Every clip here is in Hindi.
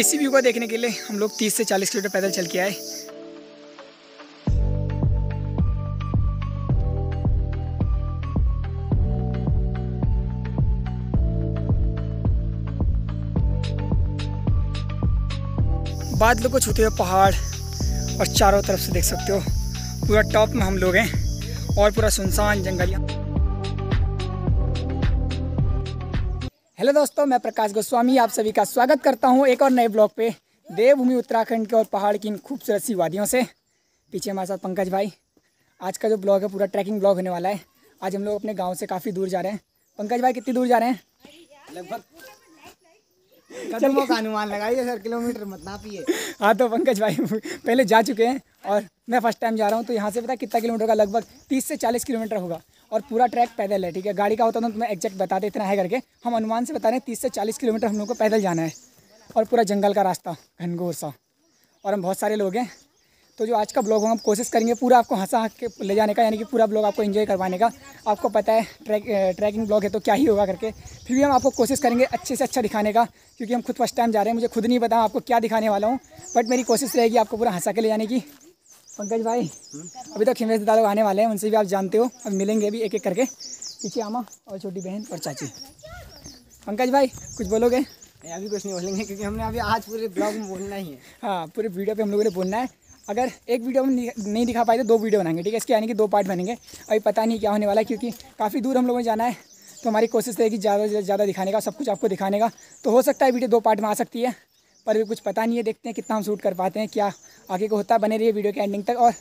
इसी व्यू को देखने के लिए हम लोग 30 से 40 किलोमीटर पैदल चल के आए। बादलों को छूते हुए पहाड़ और चारों तरफ से देख सकते हो पूरा टॉप में हम लोग हैं और पूरा सुनसान जंगलियाँ। हेलो दोस्तों, मैं प्रकाश गोस्वामी आप सभी का स्वागत करता हूं एक और नए ब्लॉग पे, देवभूमि उत्तराखंड के और पहाड़ की इन खूबसूरत सी वादियों से। पीछे हमारे साथ पंकज भाई। आज का जो ब्लॉग है पूरा ट्रैकिंग ब्लॉग होने वाला है। आज हम लोग अपने गांव से काफ़ी दूर जा रहे हैं। पंकज भाई कितनी दूर जा रहे हैं? लगभग कदमों का अनुमान लगाइए सर, किलोमीटर मत नापिए। हाँ तो पंकज भाई पहले जा चुके हैं और मैं फर्स्ट टाइम जा रहा हूँ। तो यहाँ से पता कितना किलोमीटर का, लगभग 30 से 40 किलोमीटर होगा और पूरा ट्रैक पैदल है। ठीक है, गाड़ी का होता तो मैं एग्जैक्ट बता दे, इतना है करके हम अनुमान से बता रहे हैं। 30 से 40 किलोमीटर हम लोग को पैदल जाना है और पूरा जंगल का रास्ता घनघोर सा, और हम बहुत सारे लोग हैं। तो जो आज का ब्लॉग होगा हम कोशिश करेंगे पूरा आपको हंसा के ले जाने का, यानी कि पूरा ब्लॉग आपको एंजॉय करवाने का। आपको पता है ट्रैकिंग ब्लॉग है तो क्या ही होगा करके, फिर भी हम आपको कोशिश करेंगे अच्छे से अच्छा दिखाने का, क्योंकि हम खुद फर्स्ट टाइम जा रहे हैं। मुझे खुद नहीं पता आपको क्या दिखाने वाला हूँ, बट मेरी कोशिश रहेगी आपको पूरा हंसा के ले जाने की। पंकज भाई अभी तो खिमेश दादा लोग आने वाले हैं, उनसे भी आप जानते हो, अब मिलेंगे अभी एक एक करके। पीछे आमा और छोटी बहन और चाची। पंकज भाई कुछ बोलोगे? अभी कुछ नहीं बोलेंगे क्योंकि हमने अभी आज पूरे ब्लॉग में बोलना ही है। हाँ, पूरे वीडियो पे हम लोगों ने बोलना है। अगर एक वीडियो हम नहीं दिखा पाए तो दो वीडियो बनाएंगे। ठीक है, इसके यानी कि 2 पार्ट बनेंगे। अभी पता नहीं क्या होने वाला है क्योंकि काफ़ी दूर हम लोगों ने जाना है, तो हमारी कोशिश रहेगी ज़्यादा से ज़्यादा दिखाने का, सब कुछ आपको दिखाने का। तो हो सकता है वीडियो 2 पार्ट में आ सकती है, पर अभी कुछ पता नहीं है। देखते हैं कितना हम शूट कर पाते हैं, क्या आगे को होता है। बने रहिए वीडियो के एंडिंग तक। और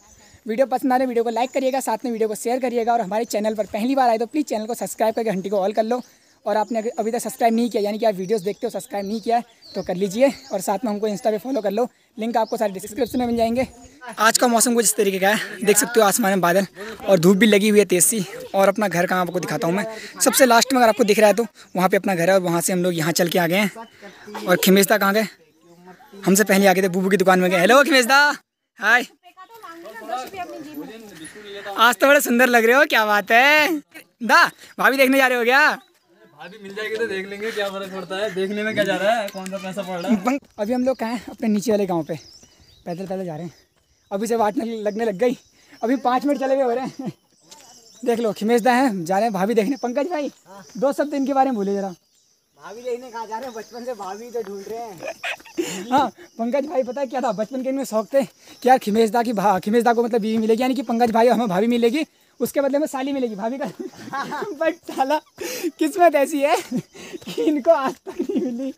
वीडियो पसंद आ रहा है वीडियो को लाइक करिएगा, साथ में वीडियो को शेयर करिएगा। और हमारे चैनल पर पहली बार आए तो प्लीज़ चैनल को सब्सक्राइब करके घंटी को ऑल कर लो। और आपने अभी तक सब्सक्राइब नहीं किया, यानी कि आप वीडियोस देखते हो सब्सक्राइब नहीं किया तो कर लीजिए। और साथ में हमको इंस्टा पे फॉलो कर लो, लिंक आपको सारे डिस्क्रिप्शन में मिल जाएंगे। आज का मौसम कुछ इस तरीके का है, देख सकते हो आसमान में बादल और धूप भी लगी हुई है तेज सी। और अपना घर कहाँ आपको दिखाता हूँ मैं, सबसे लास्ट में अगर आपको दिख रहा है तो वहाँ पर अपना घर है। और वहाँ से हम लोग यहाँ चल के आ गए हैं। और खिमेश दा कहाँ गए? हमसे पहले आ गए थे, बूबू की दुकान में गए। हेलो खिमेश दा, हाय। आज तो बड़े सुंदर लग रहे हो, क्या बात है दा। भाभी देखने जा रहे हो क्या? अभी मिल जाएगी तो देख लेंगे, क्या फर्क पड़ता है देखने में, क्या जा रहा है, कौन सा पैसा पड़ रहा है। अभी हम लोग कहाँ हैं, अपने नीचे वाले गांव पे पैदल पैदल जा रहे हैं। अभी से वाट लगने लग गई, अभी 5 मिनट चले गए हो रहे हैं। देख लो खिमेश दा हैं, जा रहे हैं भाभी देखने। पंकज भाई दो शब्द इनके बारे में भूले जरा। भाभी देखने कहाँ जा रहे हैं, बचपन से भाभी तो ढूंढ रहे हैं। हाँ पंकज भाई, पता है क्या था बचपन के इनमें शौक थे कि यार खिमेश दा की खिमेश दा को मतलब बीवी मिलेगी, यानी कि पंकज भाई हमें भाभी मिलेगी, उसके बदले में साली मिलेगी भाभी का। बट साला किस्मत ऐसी है कि इनको आज तक नहीं मिली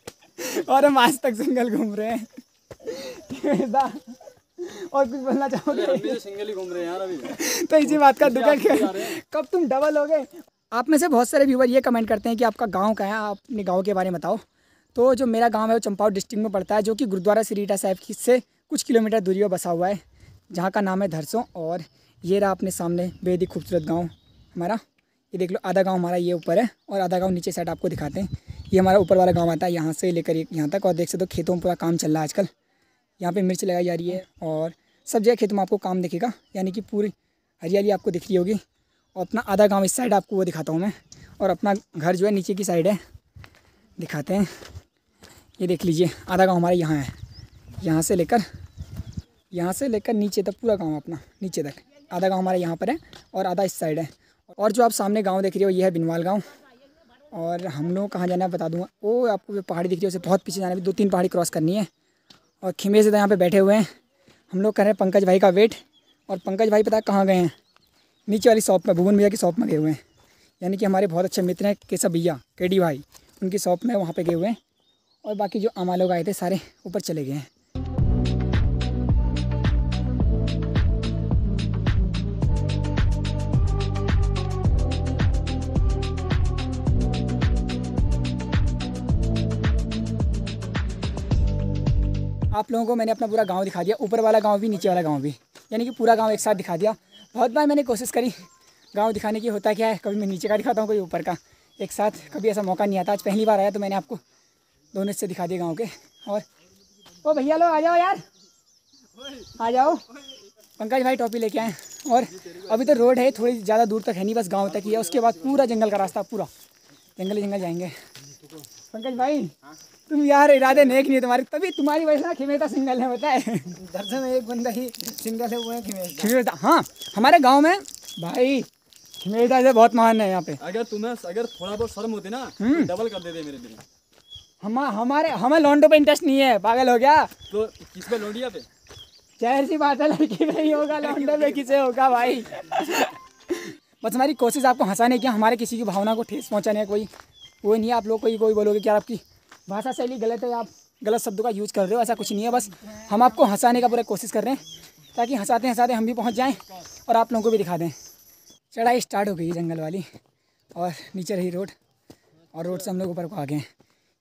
और हम आज तक जंगल घूम रहे हैं। और कुछ बोलना चाहोगे? जंगल ही घूम रहे हैं यार अभी तो, इसी बात का दुख है कब तुम डबल हो गए। आप में से बहुत सारे व्यूवर ये कमेंट करते हैं कि आपका गांव कहाँ है, आप अपने गांव के बारे में बताओ। तो जो मेरा गांव है वो चंपावत डिस्ट्रिक्ट में पड़ता है, जो कि गुरुद्वारा रीठा साहिब से कुछ किलोमीटर दूरी पर बसा हुआ है, जहाँ का नाम है धरसों। और ये रहा अपने सामने बेहद ही खूबसूरत गांव हमारा। ये देख लो, आधा गांव हमारा ये ऊपर है और आधा गांव नीचे साइड आपको दिखाते हैं। ये हमारा ऊपर वाला गांव आता है यहाँ से लेकर यहाँ तक। और देख सकते हो खेतों में पूरा काम चल रहा है आजकल। यहाँ पे मिर्च लगाई जा रही है और सब जगह खेतों में आपको काम दिखेगा, यानी कि पूरी हरियाली आपको दिख रही होगी। और अपना आधा गाँव इस साइड आपको वो दिखाता हूँ मैं, और अपना घर जो है नीचे की साइड है, दिखाते हैं। ये देख लीजिए आधा गाँव हमारा यहाँ है, यहाँ से लेकर नीचे तक पूरा गाँव अपना, नीचे तक आधा गांव हमारा यहाँ पर है और आधा इस साइड है। और जो आप सामने गांव देख रहे हो ये है बिनवाल गांव। और हम लोग कहाँ जाना है बता दूंगा। वो आपको जो पहाड़ी दिख रही है उसे बहुत पीछे जाना है, 2-3 पहाड़ी क्रॉस करनी है। और खिमेश दादा यहाँ पे बैठे हुए हैं, हम लोग कर रहे हैं पंकज भाई का वेट। और पंकज भाई पता कहाँ गए हैं, नीचे वाली शॉप में, भुवन भैया की शॉप में गए हुए हैं, यानी कि हमारे बहुत अच्छे मित्र हैं केशव भैया केडी भाई, उनकी शॉप में वहाँ पर गए हुए हैं। और बाकी जो आमा लोग आए थे सारे ऊपर चले गए हैं। आप लोगों को मैंने अपना पूरा गांव दिखा दिया, ऊपर वाला गांव भी नीचे वाला गांव भी, यानी कि पूरा गांव एक साथ दिखा दिया। बहुत बार मैंने कोशिश करी गांव दिखाने की, होता क्या है कभी मैं नीचे का दिखाता हूँ कभी ऊपर का, एक साथ कभी ऐसा मौका नहीं आता। आज पहली बार आया तो मैंने आपको दोनों हिस्से दिखा दिए गांव के। और ओ भैया लोग आ जाओ यार, आ जाओ। पंकज भाई टॉपी लेके आए। और अभी तो रोड है थोड़ी ज़्यादा दूर तक है नहीं, बस गाँव तक ही है, उसके बाद पूरा जंगल का रास्ता, पूरा जंगल जाएंगे। पंकज भाई तुम यार इरादे नेक नहीं तुम्हारे, तभी तुम्हारी वजह से खिमेश सिंगल है, बताए धरसों में एक बंदा ही सिंगल है, वो है खिमेश। हाँ हमारे गाँव में भाई खिमेश से बहुत महान है यहाँ पे। अगर तुम्हें अगर थोड़ा बहुत शर्म होती ना डबल कर देते मेरे दिन। हमें लॉन्डो पे इंटरेस्ट नहीं है, पागल हो गया। तो किस पे लॉन्डिया पे? जाहिर सी बात है लड़की पे ही होगा, लॉन्डो पे किसे होगा भाई। बस हमारी कोशिश आपको हंसाने की, हमारे किसी की भावना को ठेस पहुंचाने कोई वो नहीं है। आप लोग कोई बोलोगे कि यार आपकी भाषा शैली गलत है, आप गलत शब्दों का यूज़ कर रहे हो, ऐसा कुछ नहीं है। बस हम आपको हंसाने का पूरा कोशिश कर रहे हैं ताकि हंसाते हंसाते हम भी पहुँच जाएँ और आप लोगों को भी दिखा दें। चढ़ाई स्टार्ट हो गई जंगल वाली और नीचे रही रोड, और रोड से हम लोग ऊपर को आ गए।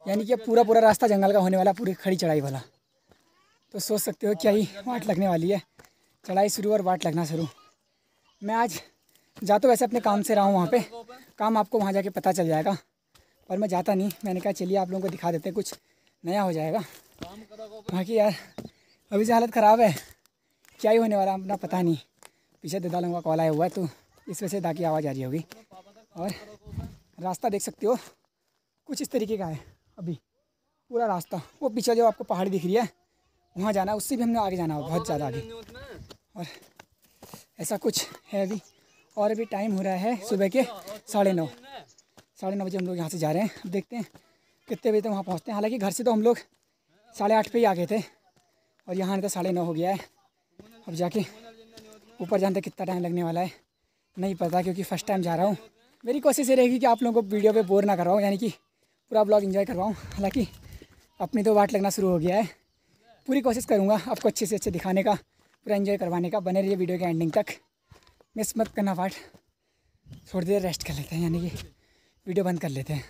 यानी कि अब पूरा रास्ता जंगल का होने वाला, पूरी खड़ी चढ़ाई वाला। तो सोच सकते हो क्या ही वाट लगने वाली है। चढ़ाई शुरू और वाट लगना शुरू। मैं आज जा तो वैसे अपने काम से रहा हूँ, वहाँ पे काम आपको वहाँ जाके पता चल जाएगा, पर मैं जाता नहीं। मैंने कहा चलिए आप लोगों को दिखा देते हैं, कुछ नया हो जाएगा। बाकी यार अभी से हालत ख़राब है, क्या ही होने वाला अपना पता नहीं। पीछे दादा लोगों का कॉल आया हुआ है तो इस वजह से दादी आवाज़ आ रही होगी। और रास्ता देख सकते हो कुछ इस तरीके का है। अभी पूरा रास्ता वो पीछे जो आपको पहाड़ी दिख रही है वहाँ जाना है, उससे भी हमने आगे जाना होगा, बहुत ज़्यादा आगे। और ऐसा कुछ है अभी। और अभी टाइम हो रहा है सुबह के 9:30। 9:30 बजे हम लोग यहाँ से जा रहे हैं। अब देखते हैं कितने बजे तक वहाँ पहुँचते हैं। हालाँकि घर से तो हम लोग 8:30 पे ही आ गए थे और यहाँ आने तक 9:30 हो गया है। अब जाके ऊपर जाने तक कितना टाइम लगने वाला है नहीं पता, क्योंकि फ़र्स्ट टाइम जा रहा हूँ। मेरी कोशिश ये रहेगी कि आप लोगों को वीडियो पे बोर ना करवाऊँ, यानी कि पूरा ब्लॉग एंजॉय करवाऊँ। हालांकि अपनी तो वाट लगना शुरू हो गया है। पूरी कोशिश करूँगा आपको अच्छे से अच्छे दिखाने का, पूरा एंजॉय करवाने का। बने रहिए वीडियो के एंडिंग तक, मिस मत करना वाट। थोड़ी देर रेस्ट कर लेते हैं, यानी कि वीडियो बंद कर लेते हैं।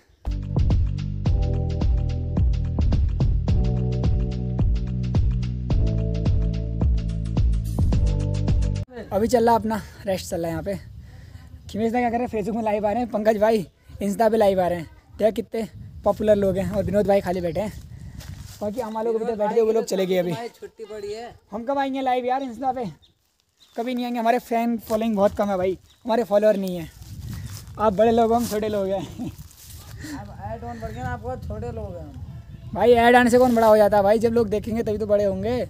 अभी चल रहा अपना रेस्ट चल रहा है यहाँ पे। खिमेश भाई क्या कर रहे हैं, फेसबुक में लाइव आ रहे हैं, पंकज भाई इंस्टा पे लाइव आ रहे हैं। देखो कितने पॉपुलर लोग हैं। और विनोद भाई खाली बैठे हैं, बाकी हमारे लोग बैठ गए, वो लोग चले गए। अभी छुट्टी पड़ी है, हम कब आएंगे लाइव यार इंस्टा पे? कभी नहीं आएंगे, हमारे फैन फॉलोइंग बहुत कम है भाई, हमारे फॉलोअर नहीं है। आप बड़े लोग, हम छोटे लोग हैं। ऐड ऑन बढ़ गए ना, आप छोटे लोग हैं भाई। ऐड आने से कौन बड़ा हो जाता है भाई, जब लोग देखेंगे तभी तो बड़े होंगे।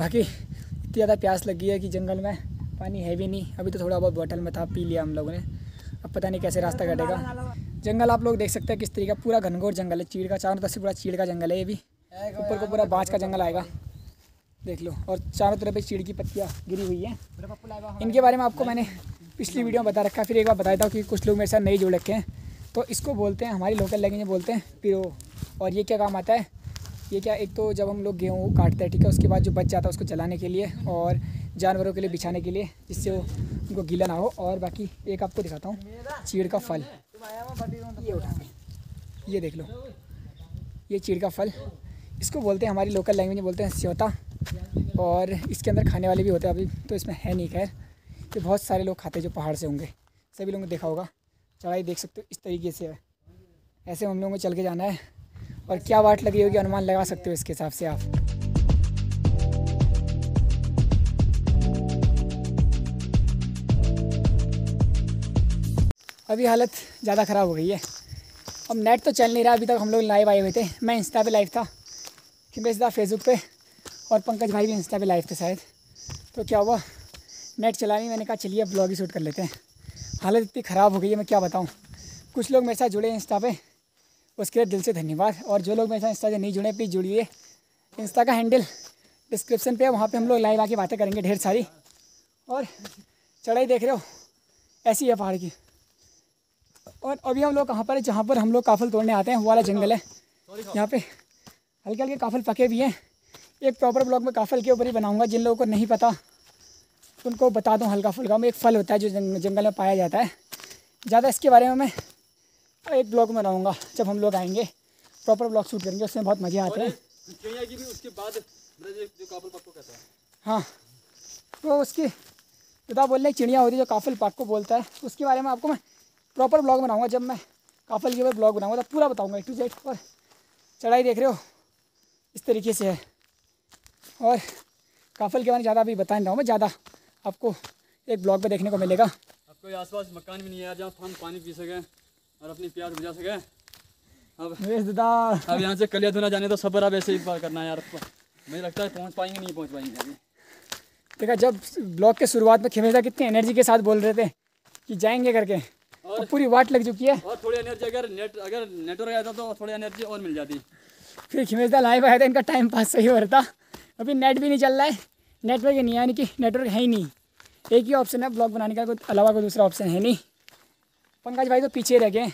बाकी इतनी ज़्यादा प्यास लगी है कि जंगल में पानी है भी नहीं। अभी तो थोड़ा बहुत बोतल में था, पी लिया हम लोगों ने। अब पता नहीं कैसे रास्ता कटेगा। जंगल आप लोग देख सकते हैं किस तरीके का, पूरा घनघोर जंगल है। चीड़ का, चारों तरफ से पूरा चीड़ का जंगल है। ये भी ऊपर को पूरा बाँस का जंगल आएगा, देख लो। और चारों तरफ पे चीड़ की पत्तियाँ गिरी हुई हैं। इनके बारे में आपको मैंने पिछली वीडियो में बता रखा, फिर एक बार बताया था कि कुछ लोग मेरे साथ नहीं जुड़ रखे हैं। तो इसको बोलते हैं, हमारी लोकल लैंग्वेज में बोलते हैं पिरो। और ये क्या काम आता है, ये क्या, एक तो जब हम लोग गेहूँ काटते हैं, ठीक है, उसके बाद जो बच जाता है उसको जलाने के लिए और जानवरों के लिए बिछाने के लिए, जिससे वो उनको गीला ना हो। और बाकी एक आपको दिखाता हूँ चीड़ का फल, ये उठा के ये देख लो, ये चीड़ का फल। इसको बोलते हैं, हमारी लोकल लैंग्वेज में बोलते हैं स्योता। और इसके अंदर खाने वाले भी होते हैं, अभी तो इसमें है नहीं। खैर ये बहुत सारे लोग खाते हैं जो पहाड़ से होंगे, सभी लोगों ने देखा होगा। चढ़ाई देख सकते हो इस तरीके से है, ऐसे हम लोगों को चल के जाना है। और क्या वाट लगी होगी अनुमान लगा सकते हो इसके हिसाब से आप। अभी हालत ज़्यादा ख़राब हो गई है। अब नेट तो चल नहीं रहा, अभी तक हम लोग लाइव आए हुए थे। मैं इंस्टा पे लाइव था, खिमेश दा फेसबुक पे, और पंकज भाई भी इंस्टा पे लाइव थे शायद। तो क्या हुआ, नेट चला नहीं। मैंने कहा चलिए अब ब्लॉग ही शूट कर लेते हैं। हालत इतनी ख़राब हो गई है मैं क्या बताऊँ। कुछ लोग मेरे साथ जुड़े इंस्टा पे, उसके लिए दिल से धन्यवाद। और जो लोग मेरे साथ इंस्टा से नहीं जुड़े प्लीज़ जुड़िए। इंस्टा का हैंडल डिस्क्रिप्शन पे है, वहाँ पे हम लोग लाइव आके बातें करेंगे ढेर सारी। और चढ़ाई देख रहे हो ऐसी है पहाड़ की। और अभी हम लोग कहाँ पर है, जहाँ पर हम लोग काफल तोड़ने आते हैं, वो वाला जंगल है। यहाँ पे हल्के हल्के काफल पके भी हैं। एक प्रॉपर ब्लॉग में काफल के ऊपर ही बनाऊँगा। जिन लोगों को नहीं पता उनको बता दूँ हल्का फुल्का। में एक फल होता है जो जंगल में पाया जाता है। ज़्यादा इसके बारे में मैं एक ब्लॉग में बनाऊँगा, जब हम लोग आएंगे प्रॉपर ब्लॉग शूट करेंगे, उसमें बहुत मज़े आते हैं। उसके बाद जो काफल पाक को कहता है, हाँ तो उसकी दादा बोल रहे चिड़िया होती है जो काफल पाक को बोलता है, उसके बारे में आपको मैं प्रॉपर ब्लॉग बनाऊंगा। जब मैं काफल के ऊपर ब्लॉग बनाऊंगा तो पूरा बताऊंगा ए टू जेड। और चढ़ाई देख रहे हो इस तरीके से है। और काफल के बारे में ज़्यादा अभी बता नहीं रहा हूँ मैं, ज़्यादा आपको एक ब्लॉग पे देखने को मिलेगा। आपको आसपास मकान भी नहीं है जहाँ हम पानी पी सकें और अपनी प्यास बुझा सकें। अब यहाँ से कलिया धुना जाने तो सफर अब ऐसे ही पार करना है यार। मुझे लगता है पहुँच पाएंगे नहीं पहुँच पाएंगे अभी। देखा जब ब्लॉग के शुरुआत में खिमेश कितनी एनर्जी के साथ बोल रहे थे कि जाएंगे करके, और पूरी वाट लग चुकी है। और थोड़ी एनर्जी अगर नेटवर्क आया था तो थोड़ी एनर्जी और मिल जाती। फिर खिमेश लाइव आया था, इनका टाइम पास सही हो रहा था। अभी नेट भी नहीं चल रहा है, नेटवर्क ही नहीं, यानी कि नेटवर्क है ही नहीं। एक ही ऑप्शन है ब्लॉग बनाने का, कोई अलावा कोई दूसरा ऑप्शन है नहीं। पंकज भाई तो पीछे रह गए।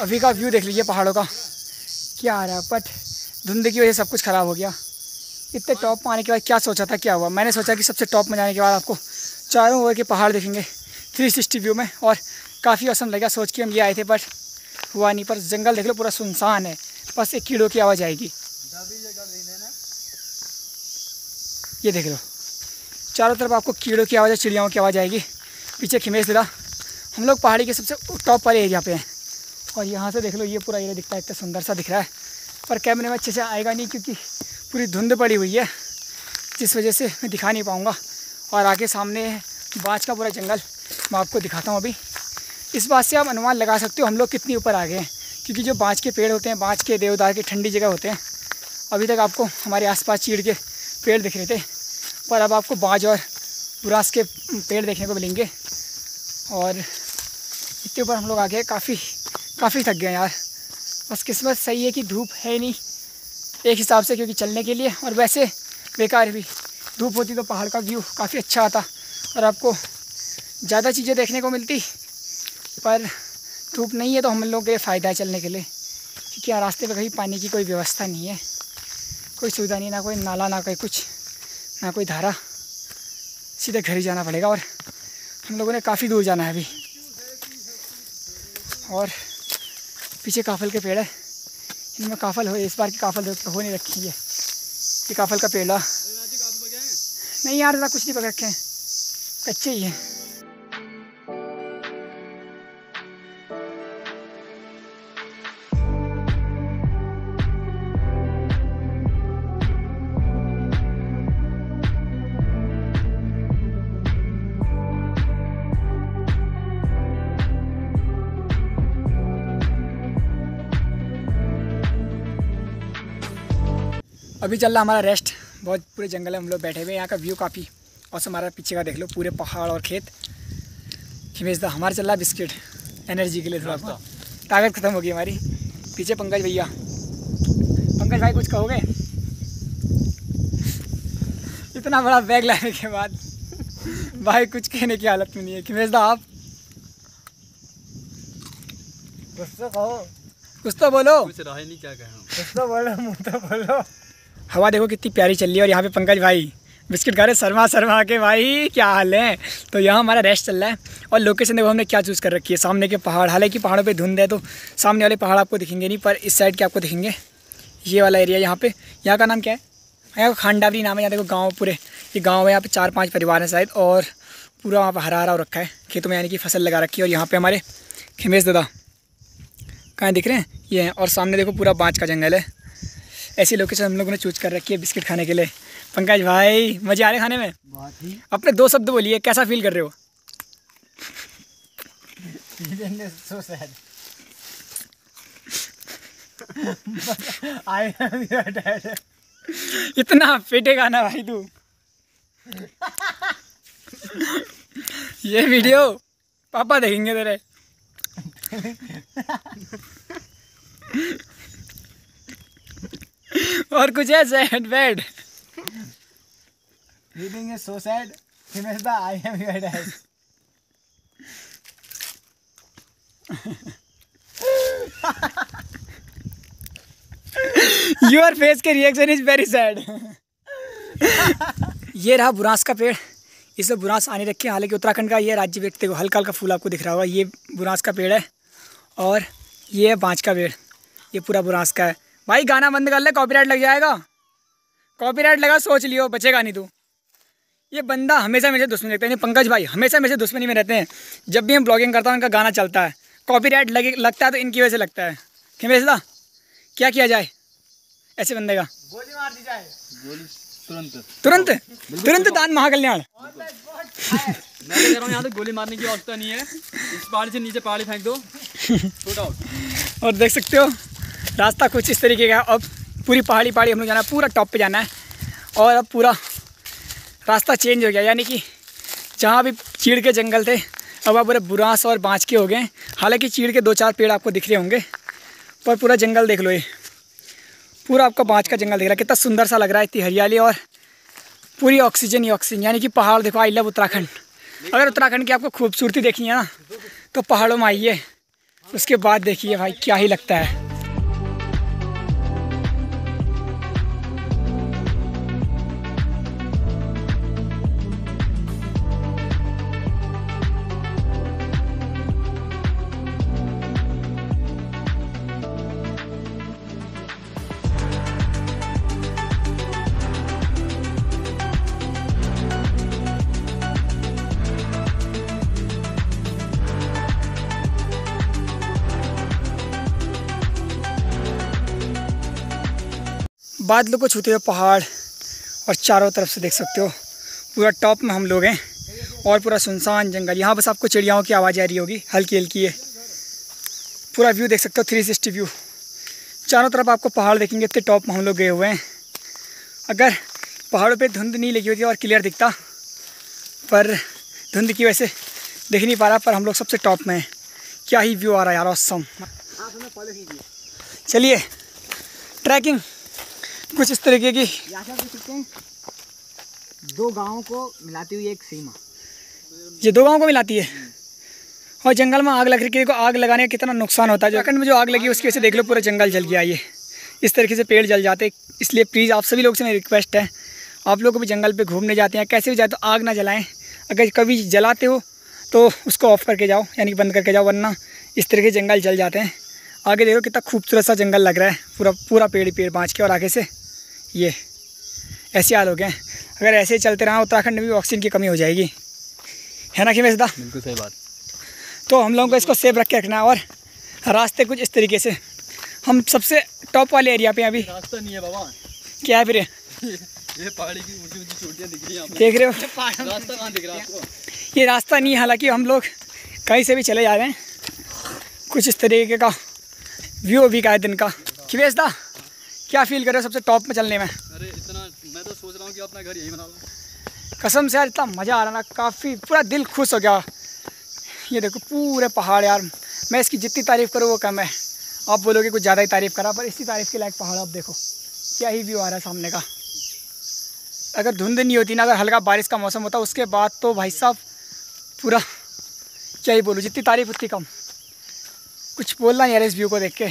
अभी का व्यू देख लीजिए पहाड़ों का क्या आ रहा है, बट धुंध की वजह से सब कुछ ख़राब हो गया। इतने टॉप में आने के बाद क्या सोचा था क्या हुआ। मैंने सोचा कि सबसे टॉप में जाने के बाद आपको चारों ओर के पहाड़ देखेंगे 360 व्यू में, और काफ़ी औसम लगा सोच के हम ये आए थे, बट हुआ नहीं। पर जंगल देख लो पूरा सुनसान है, बस एक कीड़ों की आवाज़ आएगी। ये देख लो चारों तरफ आपको कीड़ों की आवाज़ है, चिड़ियाओं की आवाज़ आएगी। पीछे खिमेश दिला। हम लोग पहाड़ी के सबसे टॉप वाले एरिया पे हैं, और यहाँ से देख लो ये पूरा एरिया दिखता है, इतना सुंदर सा दिख रहा है। पर कैमरे में अच्छे से आएगा नहीं क्योंकि पूरी धुंध पड़ी हुई है, जिस वजह से मैं दिखा नहीं पाऊँगा। और आगे सामने बाँच का पूरा जंगल मैं आपको दिखाता हूँ। अभी इस बात से आप अनुमान लगा सकते हो हम लोग कितनी ऊपर आ गए हैं, क्योंकि जो बाँच के पेड़ होते हैं, बाँच के देवदार के ठंडी जगह होते हैं, अभी तक आपको हमारे आसपास चीड़ के पेड़ दिख रहे थे, पर अब आपको बाँच और बुरास के पेड़ देखने को मिलेंगे। और इतने ऊपर हम लोग आ गए, काफ़ी थक गए यार। बस किस्मत सही है कि धूप है नहीं एक हिसाब से, क्योंकि चलने के लिए, और वैसे बेकार भी। धूप होती तो पहाड़ का व्यू काफ़ी अच्छा आता और आपको ज़्यादा चीज़ें देखने को मिलती, पर धूप नहीं है तो हम लोगों के लिए फ़ायदा है चलने के लिए, क्योंकि यार रास्ते पे कहीं पानी की कोई व्यवस्था नहीं है, कोई सुविधा नहीं, ना कोई नाला, ना कोई कुछ, ना कोई धारा। सीधे घर ही जाना पड़ेगा, और हम लोगों ने काफ़ी दूर जाना है अभी। और पीछे काफल के पेड़ है, इनमें काफल हो, इस बार की काफल हो नहीं रखी है। ये काफल का पेड़ है। नहीं यार ज़्यादा कुछ नहीं पकड़ रखे हैं, कच्चे ही हैं। अभी चल रहा हमारा रेस्ट। बहुत पूरे जंगल में हम लोग बैठे हुए हैं, यहाँ का व्यू काफ़ी औसम। हमारा पीछे का देख लो पूरे पहाड़ और खेत। खिमेश दा हमारा चल रहा बिस्किट एनर्जी के लिए, थोड़ा सा ताकत खत्म होगी हमारी। पीछे पंकज भैया, पंकज भाई कुछ कहोगे इतना बड़ा बैग लाने के बाद? भाई कुछ कहने की हालत में नहीं है। खिमेश दा आप कुछ तो बोलो, क्या बोलो। हवा देखो कितनी प्यारी चल रही है, और यहाँ पे पंकज भाई बिस्किट खा रहे शर्मा शर्मा के। भाई क्या हाल है। तो यहाँ हमारा रेस्ट चल रहा है, और लोकेशन देखो हमने क्या चूज़ कर रखी है, सामने के पहाड़। हालांकि पहाड़ों पे धुंध है तो सामने वाले पहाड़ आपको दिखेंगे नहीं, पर इस साइड के आपको दिखेंगे। ये वाला एरिया यहाँ पे, यहाँ का नाम क्या है, यहाँ का खांडावरी नाम है। यहाँ देखो गाँव, पूरे ये गाँव है, यहाँ पर 4-5 परिवार हैं शायद, और पूरा वहाँ पर हरा हो रखा है खेतों में, यानी कि फसल लगा रखी है। और यहाँ पर हमारे खिमेश दादा कहाँ दिख रहे हैं, ये हैं। और सामने देखो पूरा बाँच का जंगल है। ऐसी लोकेशन हम लोगों ने चूज कर रखी है बिस्किट खाने के लिए। पंकज भाई मजे आ रहे खाने में? बहुत ही। अपने 2 शब्द बोलिए, कैसा फील कर रहे हो? इतना फिटे गाना भाई तू। ये वीडियो पापा देखेंगे तेरे। और कुछ है sad bad feeling is so sad. Khimesh दा I am your dad. Your face के रिएक्शन इज वेरी सैड। ये रहा बुरांस का पेड़, इसमें बुरांस आने रखे हैं। हालांकि उत्तराखंड का ये राज्य व्यक्ति को हल्का हल्का फूल आपको दिख रहा होगा। ये बुरांस का पेड़ है, और ये है बाँच का पेड़। ये पूरा बुरांस का है। भाई गाना बंद कर ले, कॉपीराइट लग जाएगा। कॉपीराइट लगा सोच लियो, बचेगा नहीं तू। ये बंदा हमेशा मेरे दुश्मनी लगता है, पंकज भाई हमेशा मेरे दुश्मनी में रहते हैं। जब भी मैं ब्लॉगिंग करता हूँ उनका गाना चलता है, कॉपीराइट लगता है तो इनकी वजह से लगता है। खिमेश दा क्या किया जाए ऐसे बंदे का? गोली मार दी जाए, गोली तुरंत तुरंत दान महाकल्याण। मैं कह रहा हूँ यहाँ तो गोली मारने की आवश्यकता नहीं है, इस पहाड़ी से नीचे पहाड़ी फेंक दो और देख सकते हो रास्ता कुछ इस तरीके का। अब पूरी पहाड़ी पहाड़ी हम लोग जाना है, पूरा टॉप पे जाना है और अब पूरा रास्ता चेंज हो गया, यानी कि जहाँ भी चीड़ के जंगल थे अब आप पूरे बुरांस और बाँच के हो गए। हालांकि चीड़ के दो चार पेड़ आपको दिख रहे होंगे पर पूरा जंगल देख लो, ये पूरा आपका बाँच का जंगल दिख रहा है, कितना सुंदर सा लग रहा है, इतनी हरियाली और पूरी ऑक्सीजन ही ऑक्सीजन। यानी कि पहाड़ देखो, आई लव उत्तराखंड। अगर उत्तराखंड की आपको खूबसूरती देखनी है ना तो पहाड़ों में आइए, उसके बाद देखिए भाई क्या ही लगता है। बादलों को छूते हुए पहाड़ और चारों तरफ से देख सकते हो पूरा टॉप में हम लोग हैं और पूरा सुनसान जंगल। यहाँ बस आपको चिड़ियाओं की आवाज़ आ रही होगी हल्की हल्की है। पूरा व्यू देख सकते हो 360 व्यू, चारों तरफ आपको पहाड़ देखेंगे, इतने टॉप में हम लोग गए हुए हैं। अगर पहाड़ों पे धुंध नहीं लगी होती और क्लियर दिखता, पर धुंध की वजह से देख नहीं पा रहा, पर हम लोग सबसे टॉप में हैं। क्या ही व्यू आ रहा है यार, ऑसम। चलिए ट्रैकिंग कुछ इस तरीके की, दो गांवों को मिलाती हुई एक सीमा, ये दो गांवों को मिलाती है। और जंगल में आग लग रही, आग लगाने का कितना नुकसान होता है। उत्तराखंड में जो आग लगी उसकी वजह से देख लो पूरा जंगल जल गया, ये इस तरीके से पेड़ जल जाते। इसलिए प्लीज़ आप सभी लोग से मेरी रिक्वेस्ट है, आप लोगों को भी जंगल पे घूमने जाते हैं कैसे भी जाए तो आग ना जलाएं। अगर कभी जलाते हो तो उसको ऑफ करके जाओ, यानी कि बंद करके जाओ, वरना इस तरीके से जंगल जल जाते हैं। आगे देखो कितना खूबसूरत सा जंगल लग रहा है, पूरा पेड़ ही पेड़ बाँच के, और आगे से ये ऐसे हाल हो गए। अगर ऐसे ही चलते रहा उत्तराखंड में भी ऑक्सीजन की कमी हो जाएगी, है ना खिमेश दा? बिल्कुल सही बात। तो हम लोगों को इसको सेफ रख के रखना है। और रास्ते कुछ इस तरीके से, हम सबसे टॉप वाले एरिया पे अभी रास्ता नहीं है बाबा, क्या है फिर ये पहाड़ी की ऊंची ऊंची चोटियां दिख रही हैं, देख रहे हो? रास्ता कहाँ दिख रहा है आपको? ये रास्ता नहीं है, हालाँकि हम लोग कहीं से भी चले जा रहे हैं। कुछ इस तरीके का व्यू अभी का है दिन का। खिमेश दा क्या फील कर रहे हो सबसे टॉप में चलने में? अरे इतना मैं तो सोच रहा हूँ कि अपना घर यही बना लूं, कसम से यार इतना मज़ा आ रहा ना, काफ़ी पूरा दिल खुश हो गया। ये देखो पूरे पहाड़ यार, मैं इसकी जितनी तारीफ़ करूँ वो कम है। आप बोलोगे कुछ ज़्यादा ही तारीफ़ करा, पर इसकी तारीफ़ के लायक पहाड़ आप देखो, क्या ही व्यू आ रहा है सामने का। अगर धुंध नहीं होती ना, अगर हल्का बारिश का मौसम होता उसके बाद तो भाई साहब पूरा क्या ही बोलूँ, जितनी तारीफ़ उतनी कम। कुछ बोलना यार इस व्यू को देख के,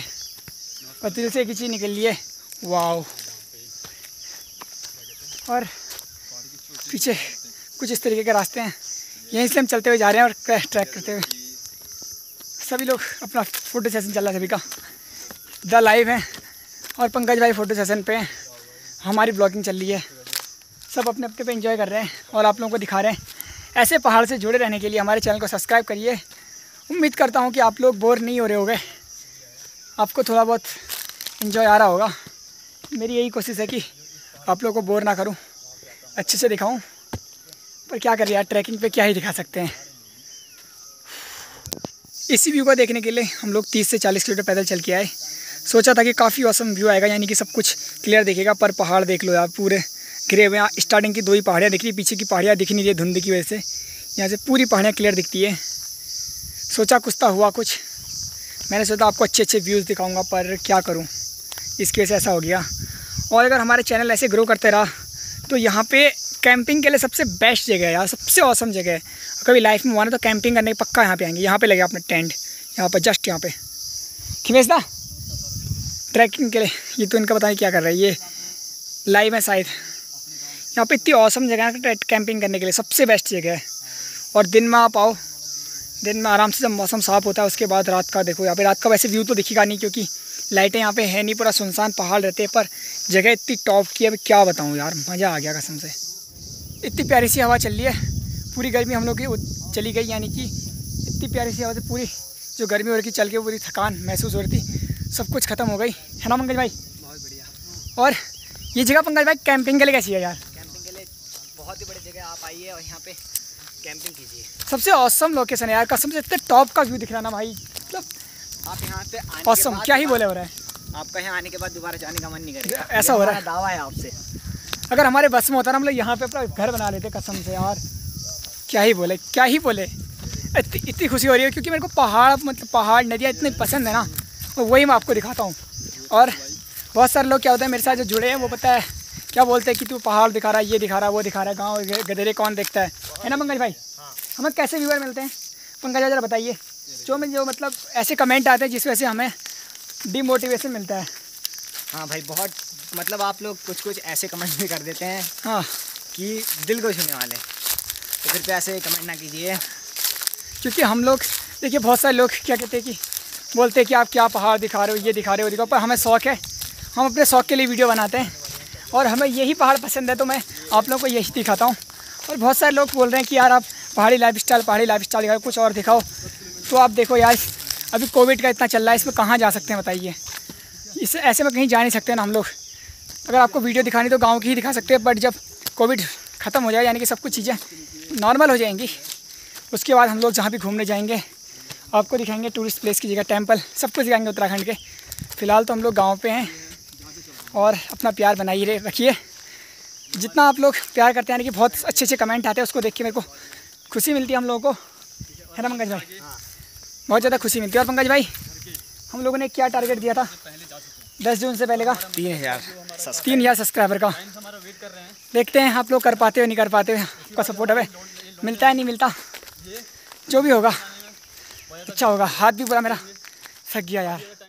और दिल से एक ही चीज़ निकल रही है, वाओ। और पीछे कुछ इस तरीके के रास्ते हैं, यहीं से हम चलते हुए जा रहे हैं और ट्रैक करते हुए। सभी लोग अपना फ़ोटो सेशन चल रहा है, सभी का द लाइव है और पंकज भाई फ़ोटो सेशन पे हैं, हमारी ब्लॉगिंग चल रही है, सब अपने अपने पे एंजॉय कर रहे हैं और आप लोगों को दिखा रहे हैं। ऐसे पहाड़ से जुड़े रहने के लिए हमारे चैनल को सब्सक्राइब करिए। उम्मीद करता हूँ कि आप लोग बोर नहीं हो रहे होंगे, आपको थोड़ा बहुत एंजॉय आ रहा होगा। मेरी यही कोशिश है कि आप लोगों को बोर ना करूं, अच्छे से दिखाऊं, पर क्या करें यार ट्रैकिंग पे क्या ही दिखा सकते हैं। इसी व्यू को देखने के लिए हम लोग 30 से 40 किलोमीटर पैदल चल के आए, सोचा था कि काफ़ी औसम व्यू आएगा, यानी कि सब कुछ क्लियर दिखेगा, पर पहाड़ देख लो यार पूरे घिरे हुए। स्टार्टिंग की दो ही पहाड़ियाँ दिख रही, पीछे की पहाड़ियाँ दिख नहीं रही धुंध की वजह से, यहाँ से पूरी पहाड़ियाँ क्लियर दिखती है। सोचा कुछ तो हुआ कुछ, मैंने सोचा आपको अच्छे अच्छे व्यूज़ दिखाऊँगा, पर क्या करूँ इसकी वजह से ऐसा हो गया। और अगर हमारे चैनल ऐसे ग्रो करते रहा तो यहाँ पे कैंपिंग के लिए सबसे बेस्ट जगह है यार, सबसे औसम जगह है। कभी लाइफ में हुआ ना तो कैंपिंग करने पक्का यहाँ पे आएंगे, यहाँ पे लगे अपने टेंट, यहाँ पर जस्ट यहाँ पे। खिमेश दा ट्रैकिंग के लिए, ये तो इनका पता नहीं क्या कर रहा है, ये लाइव है शायद। यहाँ पर इतनी औसम जगह है कैंपिंग करने के लिए, सबसे बेस्ट जगह है। और दिन में आप आओ, दिन में आराम से जब मौसम साफ होता है उसके बाद रात का देखो। यहाँ पर रात का वैसे व्यू तो दिखेगा नहीं क्योंकि लाइटें यहाँ पे है नहीं, पूरा सुनसान पहाड़ रहते हैं, पर जगह इतनी टॉप की है, मैं क्या बताऊँ यार, मज़ा आ गया कसम से। इतनी प्यारी सी हवा चल रही है, पूरी गर्मी हम लोग की चली गई, यानी कि इतनी प्यारी सी हवा से पूरी जो गर्मी हो रही थी चल के पूरी थकान महसूस हो रही थी, सब कुछ खत्म हो गई है ना पंकज भाई। बहुत बढ़िया। और ये जगह पंकज भाई कैंपिंग के लिए कैसी है यार? कैंपिंग के लिए बहुत ही बड़ी जगह, आप आइए और यहाँ पे कैंपिंग कीजिए। सबसे औसम लोकेशन है यार, कसम से इतने टॉप का व्यू दिख रहा ना भाई, मतलब आप यहाँ पे औसम क्या ही बोले हो रहा है। आपका यहाँ आने के बाद दोबारा जाने का मन नहीं करेगा, ऐसा हो रहा है, दावा है आपसे। अगर हमारे बस में होता ना हम लोग यहाँ पे अपना घर बना लेते, कसम से यार क्या ही बोले, क्या ही बोले। इतनी खुशी हो रही है क्योंकि मेरे को पहाड़, मतलब पहाड़ नदियाँ इतनी पसंद है ना, और वही मैं आपको दिखाता हूँ। और बहुत सारे लोग क्या होता है मेरे साथ जो जुड़े हैं वो पता है क्या बोलते हैं कि तू पहाड़ दिखा रहा है, ये दिखा रहा है, वो दिखा रहा है, गाँव गधेरे कौन देखता है ना पंकज भाई। हमें कैसे व्यूअर मिलते हैं पंकज भाई, जरा बताइए। जो मतलब ऐसे कमेंट आते हैं जिस वजह से हमें डिमोटिवेशन मिलता है। हाँ भाई, बहुत मतलब आप लोग कुछ ऐसे कमेंट भी कर देते हैं हाँ कि दिल को छूने वाले, तो फिर ऐसे कमेंट ना कीजिए। क्योंकि हम लोग देखिए बहुत सारे लोग क्या कहते हैं कि बोलते हैं कि आप क्या पहाड़ दिखा रहे हो, ये दिखा रहे हो, दिखा, पर हमें शौक़ है, हम अपने शौक़ के लिए वीडियो बनाते हैं और हमें यही पहाड़ पसंद है, तो मैं आप लोगों को यही दिखाता हूँ। और बहुत सारे लोग बोल रहे हैं कि यार आप पहाड़ी लाइफ स्टाइल दिखाओ, कुछ और दिखाओ। तो आप देखो यार अभी कोविड का इतना चल रहा है, इसमें कहाँ जा सकते हैं बताइए, इस ऐसे में कहीं जा नहीं सकते ना हम लोग। अगर आपको वीडियो दिखानी तो गांव की ही दिखा सकते हैं, बट जब कोविड ख़त्म हो जाए यानी कि सब कुछ चीज़ें नॉर्मल हो जाएंगी, उसके बाद हम लोग जहाँ भी घूमने जाएंगे आपको दिखाएंगे, टूरिस्ट प्लेस की जगह, टेम्पल, सब कुछ दिखाएंगे उत्तराखंड के। फ़िलहाल तो हम लोग गाँव पर हैं, और अपना प्यार बनाइए रखिए, जितना आप लोग प्यार करते हैं, यानी कि बहुत अच्छे अच्छे कमेंट आते हैं, उसको देख के मेरे को खुशी मिलती है हम लोगों को, है ना पंकज भाई, बहुत ज़्यादा खुशी मिलती है। और पंकज भाई हम लोगों ने क्या टारगेट दिया था 10 जून से पहले का? 3000 सब्सक्राइबर का। देखते हैं आप लोग कर पाते हो नहीं कर पाते हो, आपका सपोर्ट हमें मिलता है नहीं मिलता, जो भी होगा अच्छा होगा। हाथ भी पूरा मेरा थक गया यार।